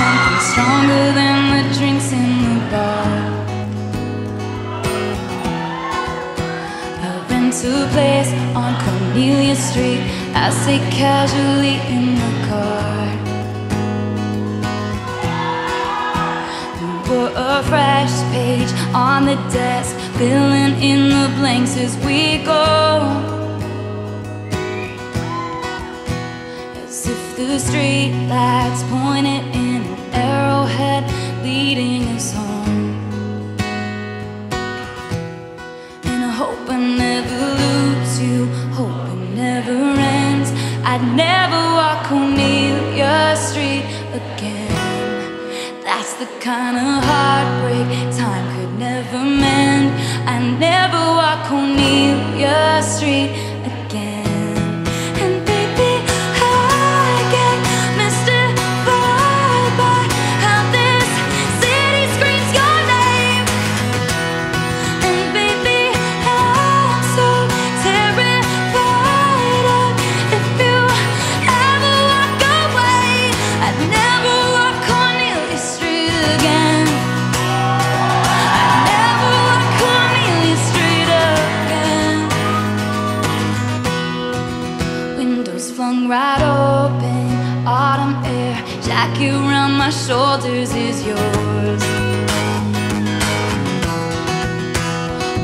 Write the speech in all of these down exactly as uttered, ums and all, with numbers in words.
something stronger than the drinks in the bar. I went to a place on Cornelia Street. I sit casually in the car. You were a fresh page on the desk, filling in the blanks as we go. As if the street lights pointed in an arrowhead leading us home. And I hope I never lose you, hope it never ends. I'd never walk Cornelia Street again. That's the kind of heartbreak time could never mend. I'd never walk Cornelia Street again. Flung right open, autumn air, jacket round my shoulders is yours.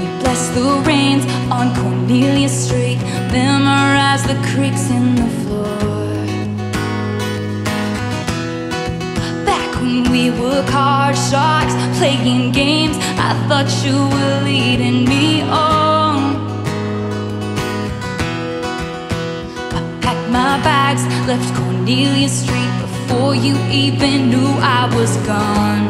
We bless the rains on Cornelia Street, memorize the creaks in the floor. Back when we were card sharks, playing games, I thought you were leading me on. My bags left Cornelia Street before you even knew I was gone.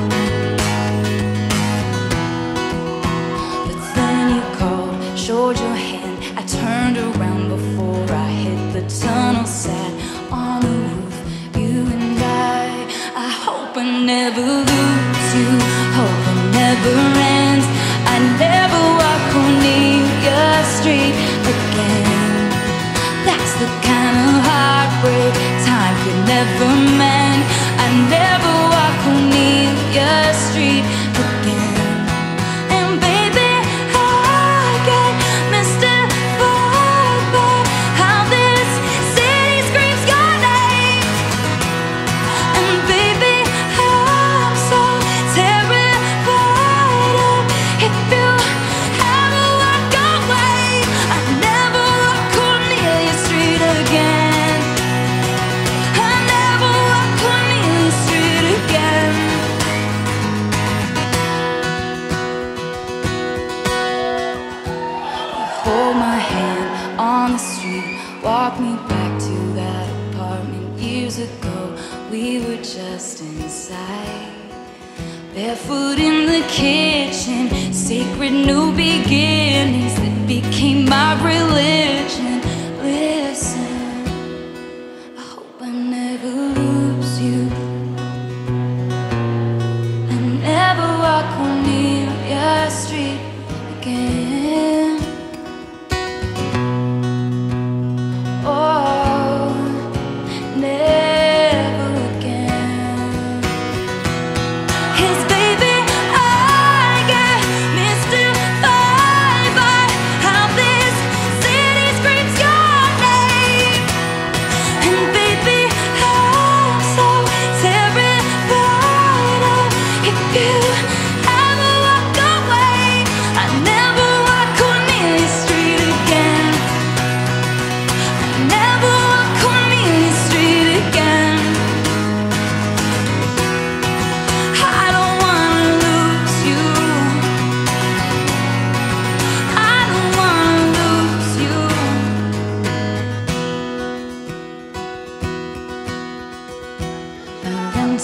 But then you called, showed your hand. I turned around before I hit the tunnel, sat on the roof, you and I. I hope I never lose you, hope it never ends. I never walk Cornelia Street again. That's the kind of heartbreak time could never mend. I never walk Cornelia Street again. Hold my hand on the street, walk me back to that apartment years ago. We were just inside, barefoot in the kitchen, sacred new beginnings that became my religion. Listen, I hope I never lose you. I never walk Cornelia Street again.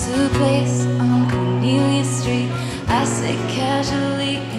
To a place on Cornelia Street, I sit casually.